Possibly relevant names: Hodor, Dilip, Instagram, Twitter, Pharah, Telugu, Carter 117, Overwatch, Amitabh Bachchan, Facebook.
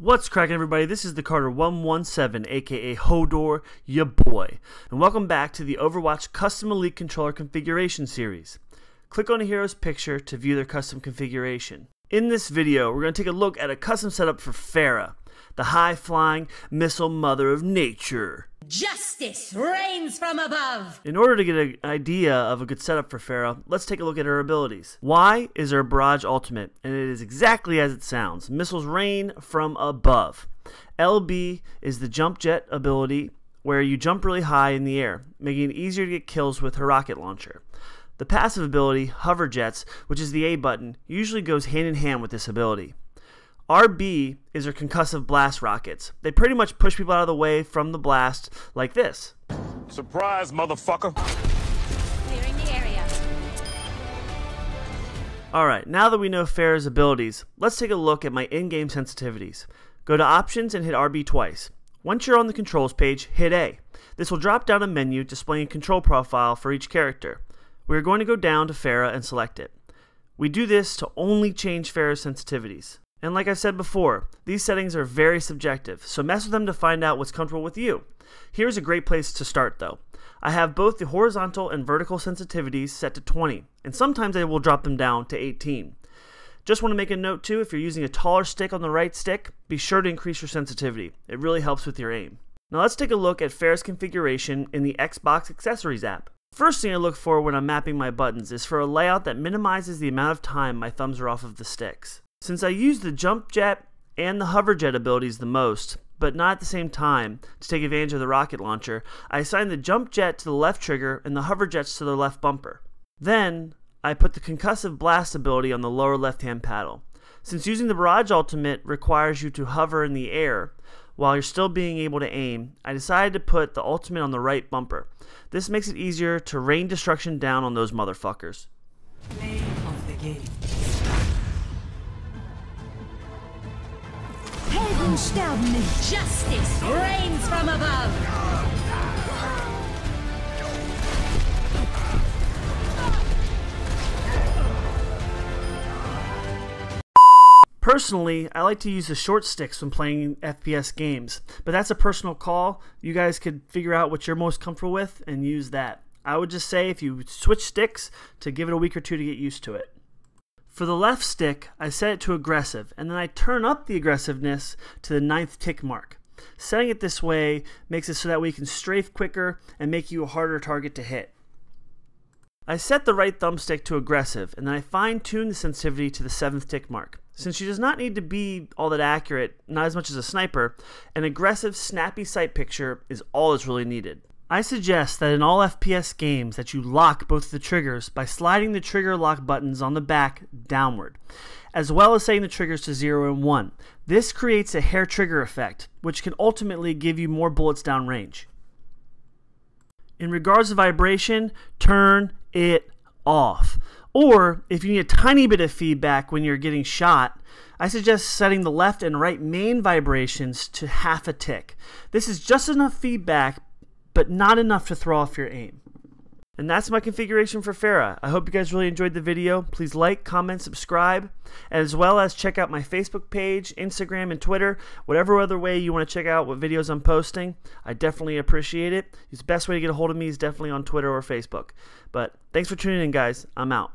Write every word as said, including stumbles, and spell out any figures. What's cracking, everybody? This is the Carter one one seven, aka Hodor, ya boy, and welcome back to the Overwatch Custom Elite Controller Configuration Series. Click on a hero's picture to view their custom configuration. In this video, we're going to take a look at a custom setup for Pharah, the high-flying missile mother of nature. Justice reigns from above. In order to get an idea of a good setup for Pharah, let's take a look at her abilities. Y is her barrage ultimate, and it is exactly as it sounds. Missiles rain from above. L B is the jump jet ability, where you jump really high in the air, making it easier to get kills with her rocket launcher. The passive ability, hover jets, which is the A button, usually goes hand in hand with this ability. R B is her concussive blast rockets. They pretty much push people out of the way from the blast like this. Surprise, motherfucker! Clearing the area. Alright, now that we know Pharah's abilities, let's take a look at my in-game sensitivities. Go to Options and hit R B twice. Once you're on the Controls page, hit A. This will drop down a menu displaying a control profile for each character. We are going to go down to Pharah and select it. We do this to only change Pharah's sensitivities. And like I said before, these settings are very subjective, so mess with them to find out what's comfortable with you. Here's a great place to start though. I have both the horizontal and vertical sensitivities set to twenty, and sometimes I will drop them down to eighteen. Just want to make a note too, if you're using a taller stick on the right stick, be sure to increase your sensitivity. It really helps with your aim. Now let's take a look at Pharah's configuration in the Xbox Accessories app. First thing I look for when I'm mapping my buttons is for a layout that minimizes the amount of time my thumbs are off of the sticks. Since I use the jump jet and the hover jet abilities the most, but not at the same time, to take advantage of the rocket launcher, I assign the jump jet to the left trigger and the hover jets to the left bumper. Then, I put the concussive blast ability on the lower left-hand paddle. Since using the barrage ultimate requires you to hover in the air while you're still being able to aim, I decided to put the ultimate on the right bumper. This makes it easier to rain destruction down on those motherfuckers. Name of the game. Justice reigns from above. Personally, I like to use the short sticks when playing F P S games, but that's a personal call. You guys could figure out what you're most comfortable with and use that. I would just say if you switch sticks, to give it a week or two to get used to it. For the left stick, I set it to aggressive, and then I turn up the aggressiveness to the ninth tick mark. Setting it this way makes it so that we can strafe quicker and make you a harder target to hit. I set the right thumbstick to aggressive, and then I fine-tune the sensitivity to the seventh tick mark. Since she does not need to be all that accurate, not as much as a sniper, an aggressive, snappy sight picture is all that's really needed. I suggest that in all F P S games that you lock both the triggers by sliding the trigger lock buttons on the back downward, as well as setting the triggers to zero and one. This creates a hair trigger effect, which can ultimately give you more bullets downrange. In regards to vibration, turn it off. Or, if you need a tiny bit of feedback when you're getting shot, I suggest setting the left and right main vibrations to half a tick. This is just enough feedback, but not enough to throw off your aim. And that's my configuration for Pharah. I hope you guys really enjoyed the video. Please like, comment, subscribe, as well as check out my Facebook page, Instagram, and Twitter. Whatever other way you want to check out what videos I'm posting, I definitely appreciate it. The best way to get a hold of me is definitely on Twitter or Facebook. But thanks for tuning in, guys. I'm out.